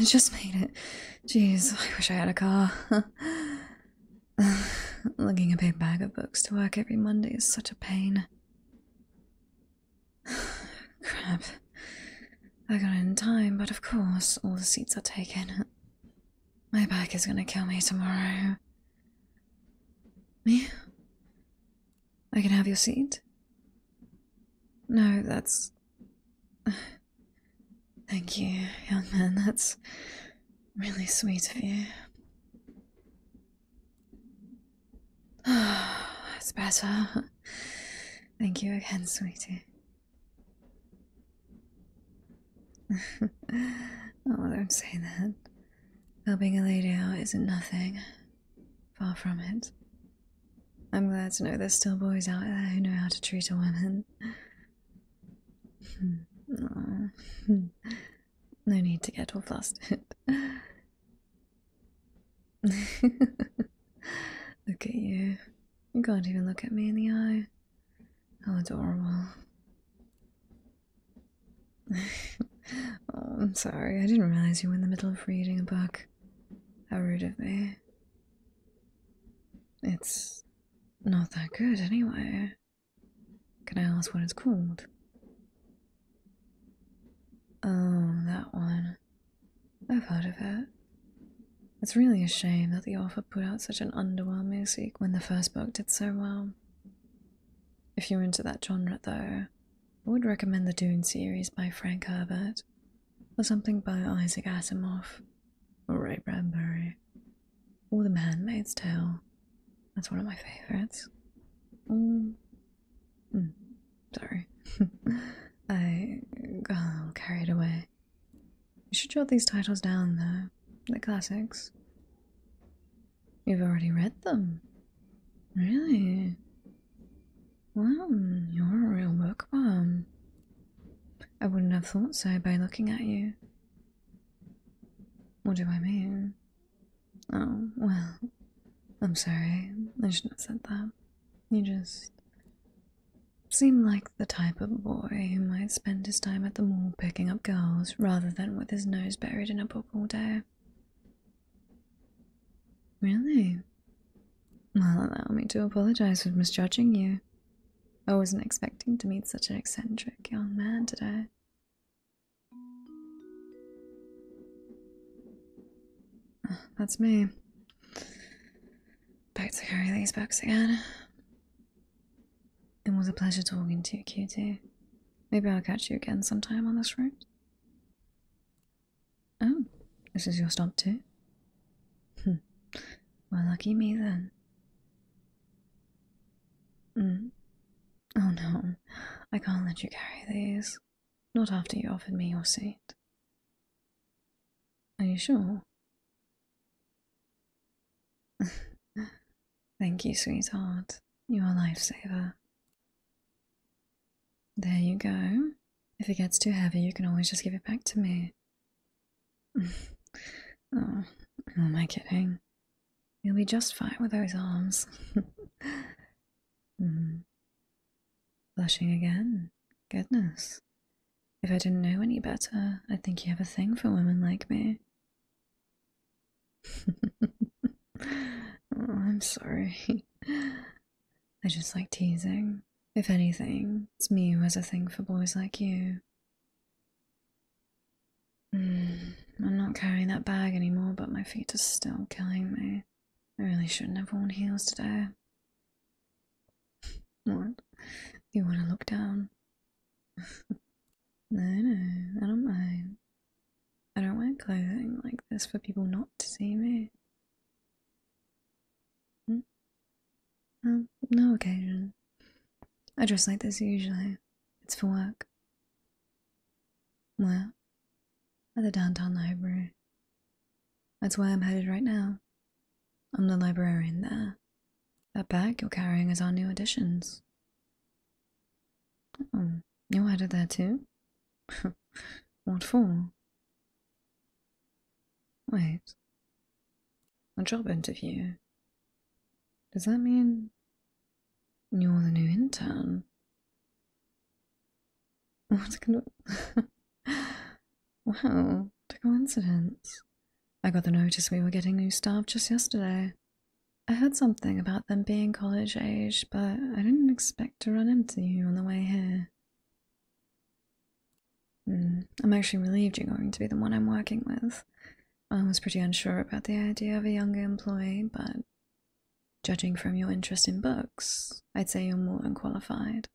I just made it. Jeez, I wish I had a car. Lugging a big bag of books to work every Monday is such a pain. Crap. I got in time, but of course, all the seats are taken. My back is gonna kill me tomorrow. Mew? I can have your seat? No, that's... Thank you, young man. That's really sweet of you. Oh, that's better. Thank you again, sweetie. Oh, don't say that. Helping a lady out isn't nothing. Far from it. I'm glad to know there's still boys out there who know how to treat a woman. No need to get all flustered. Look at you. You can't even look at me in the eye. How adorable. Oh, I'm sorry. I didn't realize you were in the middle of reading a book. How rude of me. It's not that good anyway. Can I ask what it's called? Oh, that one. I've heard of it. It's really a shame that the author put out such an underwhelming sequel when the first book did so well. If you're into that genre, though, I would recommend the Dune series by Frank Herbert, or something by Isaac Asimov, or Ray Bradbury, or The Handmaid's Tale. That's one of my favorites. Sorry. I got carried away. You should jot these titles down, though. They're classics. You've already read them? Really? Wow, you're a real bookworm. I wouldn't have thought so by looking at you. What do I mean? Oh, well. I'm sorry. I shouldn't have said that. You just... seemed like the type of boy who might spend his time at the mall picking up girls rather than with his nose buried in a book all day. Really? Well, allow me to apologize for misjudging you. I wasn't expecting to meet such an eccentric young man today. Oh, that's me. Back to carry these books again. It was a pleasure talking to you, cutie. Maybe I'll catch you again sometime on this route. Oh, this is your stop too? Well, lucky me then. Oh no, I can't let you carry these. Not after you offered me your seat. Are you sure? Thank you, sweetheart. You're a lifesaver. There you go. If it gets too heavy, you can always just give it back to me. Oh, who am I kidding? You'll be just fine with those arms. Blushing again. Goodness. If I didn't know any better, I'd think you have a thing for women like me. Oh, I'm sorry. I just like teasing. If anything, it's me who has a thing for boys like you. I'm not carrying that bag anymore, but my feet are still killing me. I really shouldn't have worn heels today. What? You want to look down? No, I don't mind. I don't wear clothing like this for people not to see me. No occasion. I dress like this usually. It's for work. Where? At the downtown library. That's where I'm headed right now. I'm the librarian there. That bag you're carrying is our new additions. Oh, you're headed there too? What for? Wait. A job interview. Does that mean... you're the new intern? Wow, a coincidence. I got the notice we were getting new staff just yesterday. I heard something about them being college age, but I didn't expect to run into you on the way here. I'm actually relieved you're going to be the one I'm working with. I was pretty unsure about the idea of a younger employee, but judging from your interest in books, I'd say you're more than qualified.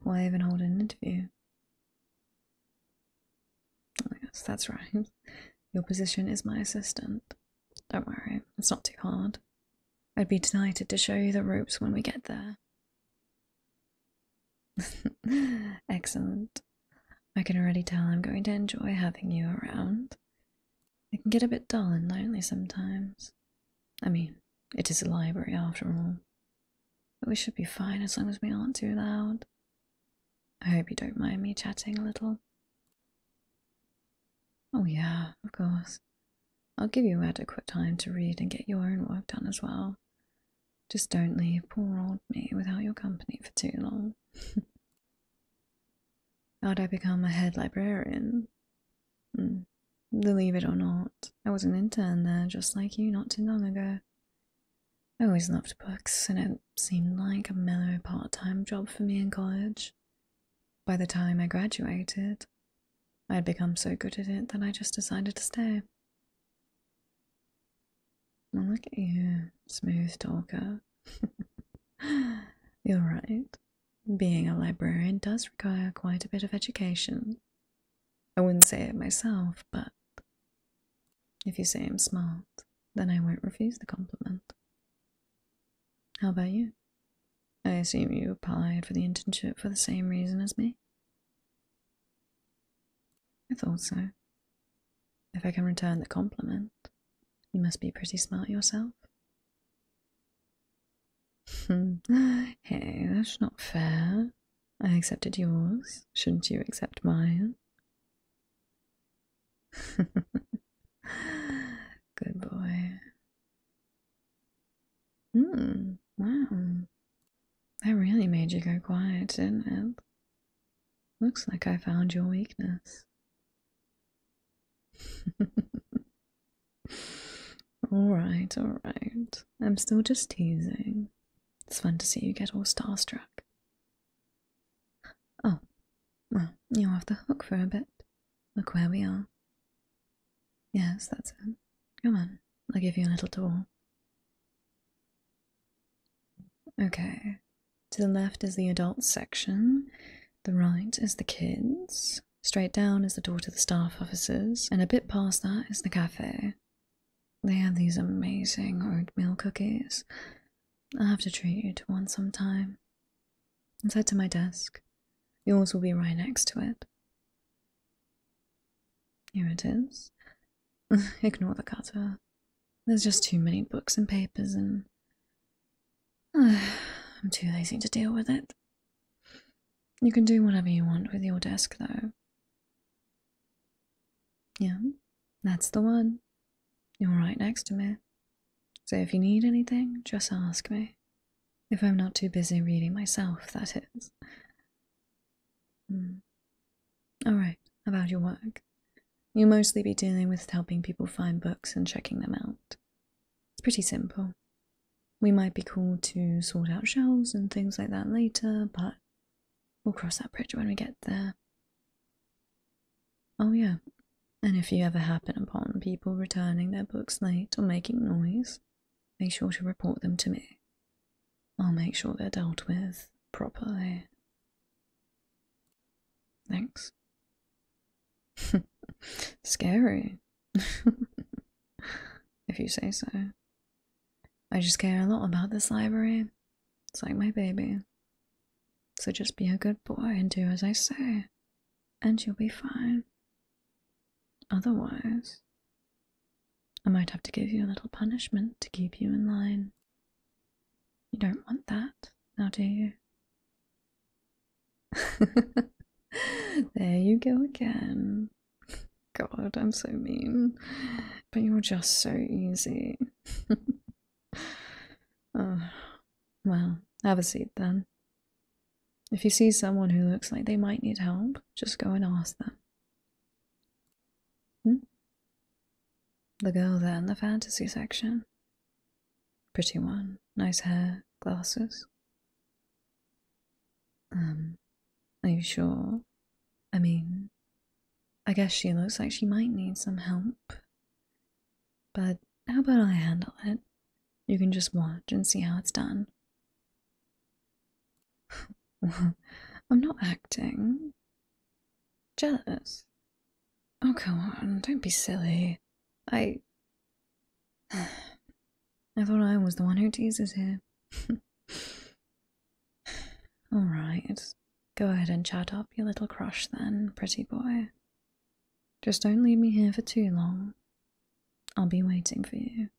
Why even hold an interview? Oh yes, that's right. Your position is my assistant. Don't worry, it's not too hard. I'd be delighted to show you the ropes when we get there. Excellent. I can already tell I'm going to enjoy having you around. It can get a bit dull and lonely sometimes. I mean, it is a library after all. But we should be fine as long as we aren't too loud. I hope you don't mind me chatting a little. Oh yeah, of course. I'll give you adequate time to read and get your own work done as well. Just don't leave poor old me without your company for too long. How'd I become a head librarian? Believe it or not, I was an intern there just like you not too long ago. I always loved books, and it seemed like a mellow part-time job for me in college. By the time I graduated, I had become so good at it that I just decided to stay. Well, look at you, smooth talker. You're right. Being a librarian does require quite a bit of education. I wouldn't say it myself, but if you say I'm smart, then I won't refuse the compliment. How about you? I assume you applied for the internship for the same reason as me? I thought so. If I can return the compliment, you must be pretty smart yourself. Hey, that's not fair. I accepted yours. Shouldn't you accept mine? Good boy. Wow. That really made you go quiet, didn't it? Looks like I found your weakness. Alright. I'm still just teasing. It's fun to see you get all starstruck. Oh, well, you're off the hook for a bit. Look where we are. Yes, that's it. Come on, I'll give you a little tour. Okay, to the left is the adults section, the right is the kids, straight down is the door to the staff offices, and a bit past that is the cafe. They have these amazing oatmeal cookies. I'll have to treat you to one sometime. Let's head to my desk. Yours will be right next to it. Here it is. Ignore the cutter. There's just too many books and papers and... I'm too lazy to deal with it. You can do whatever you want with your desk, though. Yeah, that's the one. You're right next to me. So if you need anything, just ask me. If I'm not too busy reading myself, that is. Alright, about your work. You'll mostly be dealing with helping people find books and checking them out. It's pretty simple. We might be called to sort out shelves and things like that later, but we'll cross that bridge when we get there. Oh yeah, and if you ever happen upon people returning their books late or making noise, make sure to report them to me. I'll make sure they're dealt with properly. Thanks. Scary. If you say so. I just care a lot about this library. It's like my baby. So just be a good boy and do as I say, and you'll be fine. Otherwise, I might have to give you a little punishment to keep you in line. You don't want that, now do you? There you go again. God, I'm so mean, but you're just so easy. Oh, well, have a seat then. If you see someone who looks like they might need help, just go and ask them. The girl there in the fantasy section. Pretty one. Nice hair, glasses. Are you sure? I mean, I guess she looks like she might need some help. But how about I handle it? You can just watch and see how it's done. I'm not acting. Jealous? Oh, come on, don't be silly. I thought I was the one who teases here. Alright, go ahead and chat up your little crush then, pretty boy. Just don't leave me here for too long. I'll be waiting for you.